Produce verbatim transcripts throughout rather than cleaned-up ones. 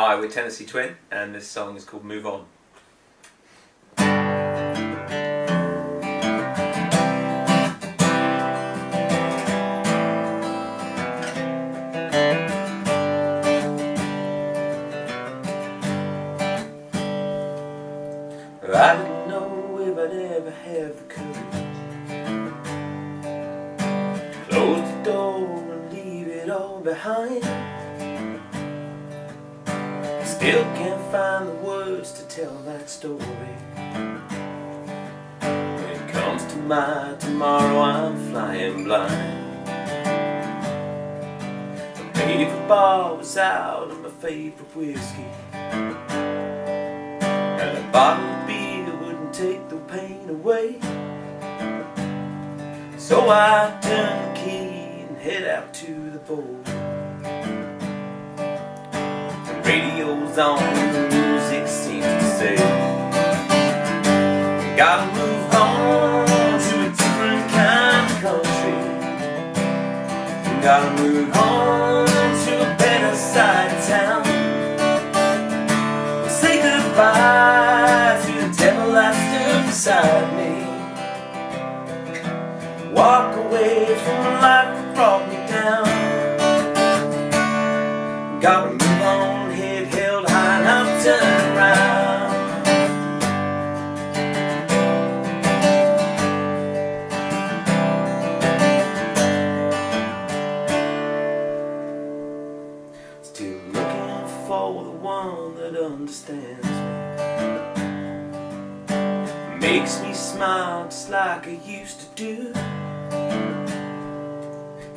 Hi, we're Tennessee Twin, and this song is called Move On. I didn't know if I'd ever have the courage, close the door and leave it all behind. Still can't find the words to tell that story. When it comes to my tomorrow, I'm flying blind. My favorite bar was out and my favorite whiskey, and a bottle of beer wouldn't take the pain away. So I turn the key and head out to the bowl. Radio's on, the music seems to say, gotta move on to a different kind of country. Gotta move on to a better side of town. Say goodbye to the devil that stood beside me. Walk away from the life that brought me down. Gotta move on. Turn around. Still looking for the one that understands me, makes me smile just like I used to do.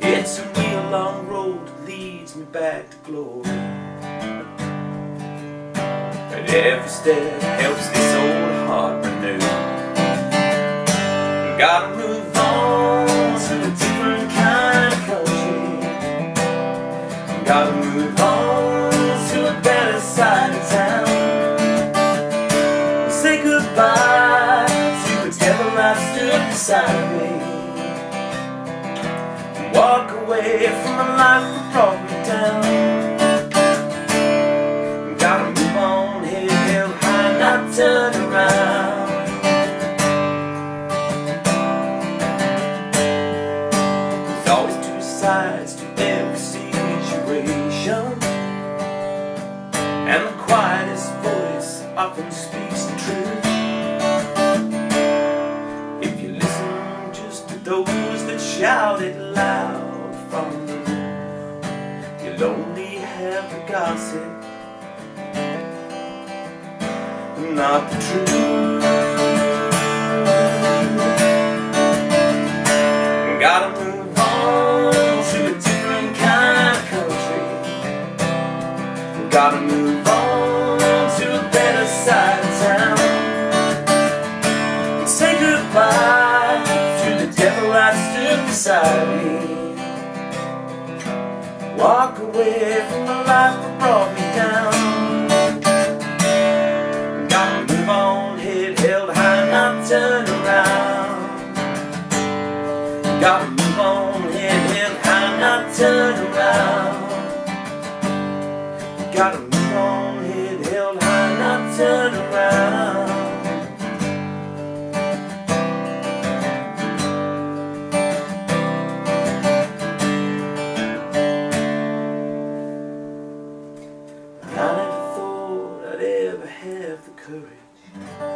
It's a real long road that leads me back to glory. Every step helps this old heart renew. Gotta move on to a different kind of country. Gotta move on to a better side of town. Say goodbye to the devil that stood beside me. Walk away from the life that brought me down. Turn around. There's always two sides to every situation, and the quietest voice often speaks the truth. If you listen just to those that shout it loud from the roof, you'll only have the gossip, not the truth. Gotta move on to a different kind of country. Gotta move on to a better side of town. Say goodbye to the devil that stood beside me. Walk away from the life that brought me down. Turn around. Gotta move on, head held high, not turn around. Gotta move on, head held high, not turn around. I never thought I'd ever have the courage